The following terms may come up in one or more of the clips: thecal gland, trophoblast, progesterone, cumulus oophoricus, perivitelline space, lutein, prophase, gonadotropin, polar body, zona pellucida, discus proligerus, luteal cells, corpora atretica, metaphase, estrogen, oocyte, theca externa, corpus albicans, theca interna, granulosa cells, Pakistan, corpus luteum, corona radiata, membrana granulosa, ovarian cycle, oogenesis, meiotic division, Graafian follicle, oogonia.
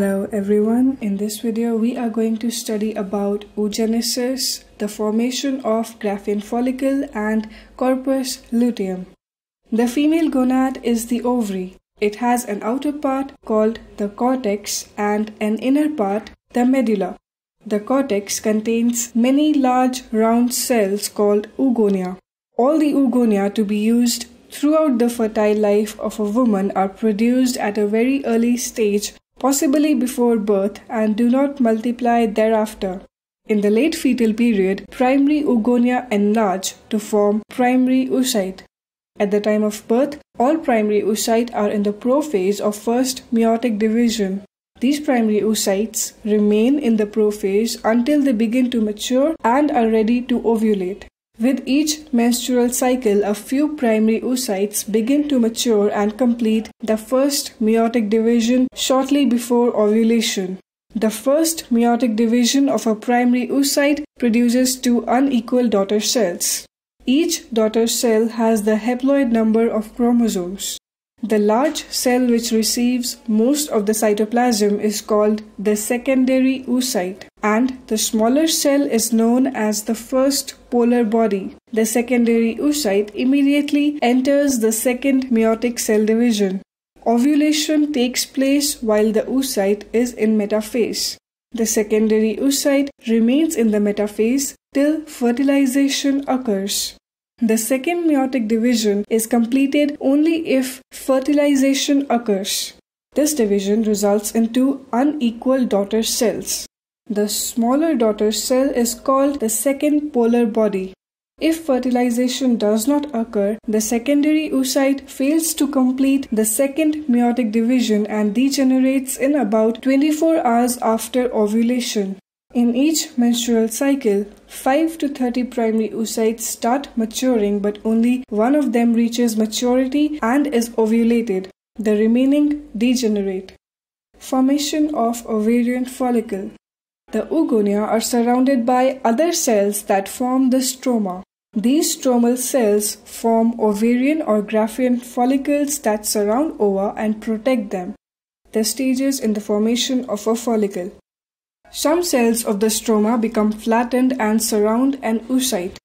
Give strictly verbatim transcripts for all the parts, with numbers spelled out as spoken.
Hello everyone, in this video we are going to study about oogenesis, the formation of Graafian follicle and corpus luteum. The female gonad is the ovary. It has an outer part called the cortex and an inner part, the medulla. The cortex contains many large round cells called oogonia. All the oogonia to be used throughout the fertile life of a woman are produced at a very early stage, possibly before birth, and do not multiply thereafter. In the late fetal period, primary oogonia enlarge to form primary oocyte. At the time of birth, all primary oocyte are in the prophase of first meiotic division. These primary oocytes remain in the prophase until they begin to mature and are ready to ovulate. With each menstrual cycle, a few primary oocytes begin to mature and complete the first meiotic division shortly before ovulation. The first meiotic division of a primary oocyte produces two unequal daughter cells. Each daughter cell has the haploid number of chromosomes. The large cell which receives most of the cytoplasm is called the secondary oocyte, and the smaller cell is known as the first polar body. The secondary oocyte immediately enters the second meiotic cell division. Ovulation takes place while the oocyte is in metaphase. The secondary oocyte remains in the metaphase till fertilization occurs. The second meiotic division is completed only if fertilization occurs. This division results in two unequal daughter cells. The smaller daughter cell is called the second polar body. If fertilization does not occur, the secondary oocyte fails to complete the second meiotic division and degenerates in about twenty-four hours after ovulation. In each menstrual cycle, five to thirty primary oocytes start maturing, but only one of them reaches maturity and is ovulated. The remaining degenerate. Formation of ovarian follicle. The oogonia are surrounded by other cells that form the stroma. These stromal cells form ovarian or Graafian follicles that surround ova and protect them. The stages in the formation of a follicle. Some cells of the stroma become flattened and surround an oocyte.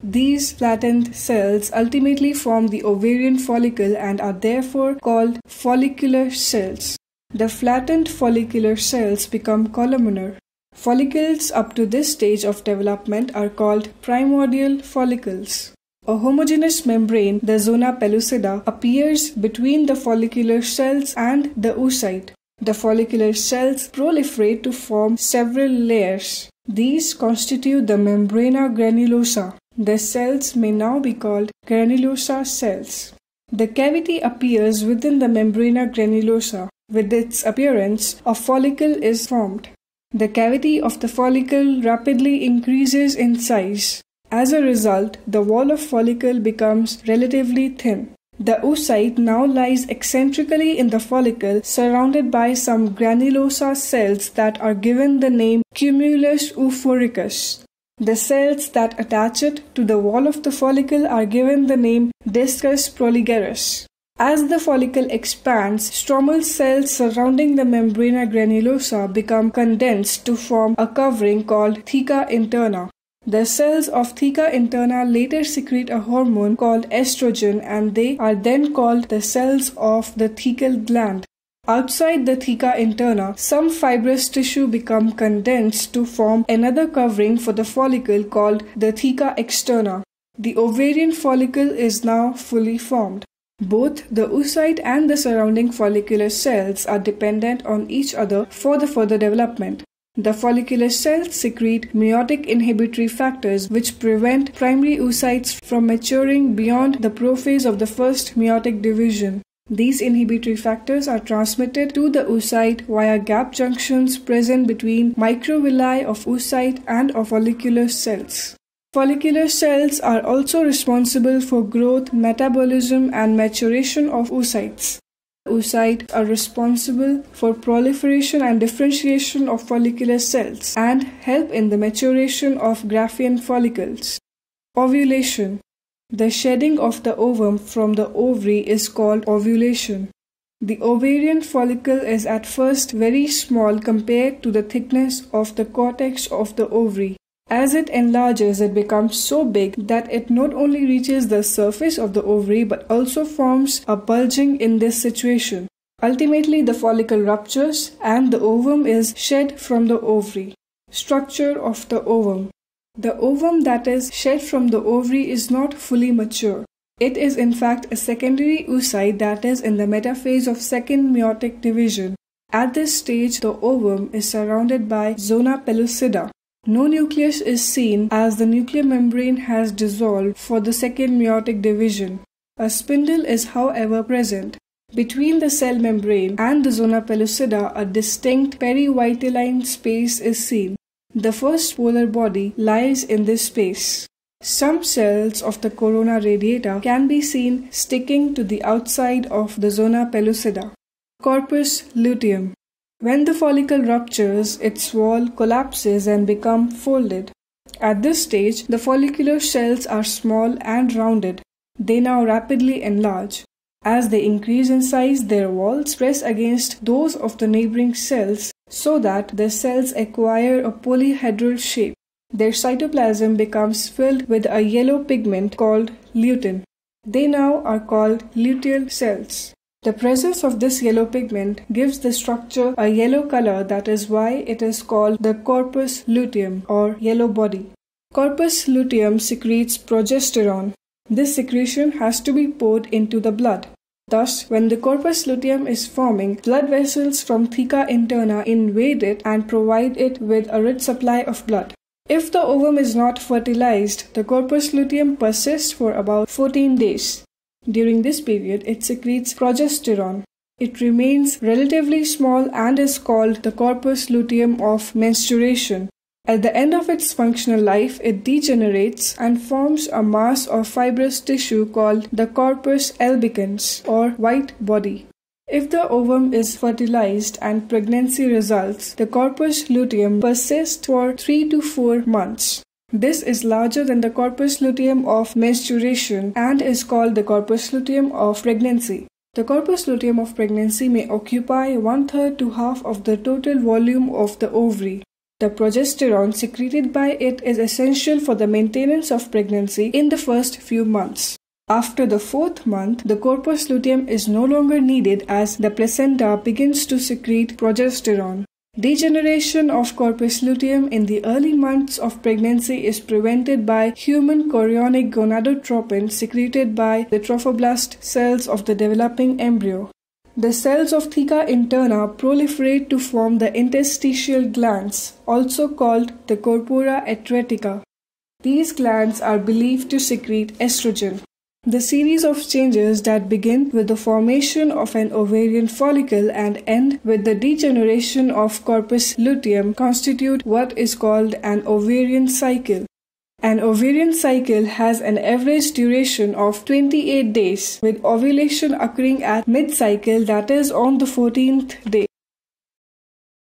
These flattened cells ultimately form the ovarian follicle and are therefore called follicular cells. The flattened follicular cells become columnar. Follicles up to this stage of development are called primordial follicles. A homogeneous membrane, the zona pellucida, appears between the follicular cells and the oocyte. The follicular cells proliferate to form several layers. These constitute the membrana granulosa. The cells may now be called granulosa cells. The cavity appears within the membrana granulosa. With its appearance, a follicle is formed. The cavity of the follicle rapidly increases in size. As a result, the wall of follicle becomes relatively thin. The oocyte now lies eccentrically in the follicle, surrounded by some granulosa cells that are given the name cumulus oophoricus. The cells that attach it to the wall of the follicle are given the name discus proligerus. As the follicle expands, stromal cells surrounding the membrana granulosa become condensed to form a covering called theca interna. The cells of theca interna later secrete a hormone called estrogen, and they are then called the cells of the thecal gland. Outside the theca interna, some fibrous tissue become condensed to form another covering for the follicle called the theca externa. The ovarian follicle is now fully formed. Both the oocyte and the surrounding follicular cells are dependent on each other for the further development. The follicular cells secrete meiotic inhibitory factors which prevent primary oocytes from maturing beyond the prophase of the first meiotic division. These inhibitory factors are transmitted to the oocyte via gap junctions present between microvilli of oocyte and of follicular cells. Follicular cells are also responsible for growth, metabolism, and maturation of oocytes. Oocytes are responsible for proliferation and differentiation of follicular cells and help in the maturation of Graafian follicles. Ovulation. The shedding of the ovum from the ovary is called ovulation. The ovarian follicle is at first very small compared to the thickness of the cortex of the ovary. As it enlarges, it becomes so big that it not only reaches the surface of the ovary but also forms a bulging in this situation. Ultimately, the follicle ruptures and the ovum is shed from the ovary. Structure of the ovum. The ovum that is shed from the ovary is not fully mature. It is in fact a secondary oocyte that is in the metaphase of second meiotic division. At this stage, the ovum is surrounded by zona pellucida. No nucleus is seen as the nuclear membrane has dissolved for the second meiotic division. A spindle is however present. Between the cell membrane and the zona pellucida, a distinct perivitelline space is seen. The first polar body lies in this space. Some cells of the corona radiata can be seen sticking to the outside of the zona pellucida. Corpus luteum. When the follicle ruptures, its wall collapses and becomes folded. At this stage, the follicular cells are small and rounded. They now rapidly enlarge. As they increase in size, their walls press against those of the neighboring cells so that the cells acquire a polyhedral shape. Their cytoplasm becomes filled with a yellow pigment called lutein. They now are called luteal cells. The presence of this yellow pigment gives the structure a yellow color, that is why it is called the corpus luteum or yellow body. Corpus luteum secretes progesterone. This secretion has to be poured into the blood. Thus, when the corpus luteum is forming, blood vessels from theca interna invade it and provide it with a rich supply of blood. If the ovum is not fertilized, the corpus luteum persists for about fourteen days. During this period, it secretes progesterone. It remains relatively small and is called the corpus luteum of menstruation. At the end of its functional life, it degenerates and forms a mass of fibrous tissue called the corpus albicans or white body. If the ovum is fertilized and pregnancy results, the corpus luteum persists for three to four months. This is larger than the corpus luteum of menstruation and is called the corpus luteum of pregnancy. The corpus luteum of pregnancy may occupy one-third to half of the total volume of the ovary. The progesterone secreted by it is essential for the maintenance of pregnancy in the first few months. After the fourth month, the corpus luteum is no longer needed as the placenta begins to secrete progesterone. Degeneration of corpus luteum in the early months of pregnancy is prevented by human chorionic gonadotropin secreted by the trophoblast cells of the developing embryo. The cells of theca interna proliferate to form the interstitial glands, also called the corpora atretica. These glands are believed to secrete estrogen. The series of changes that begin with the formation of an ovarian follicle and end with the degeneration of corpus luteum constitute what is called an ovarian cycle. An ovarian cycle has an average duration of twenty-eight days, with ovulation occurring at mid-cycle, that is on the fourteenth day.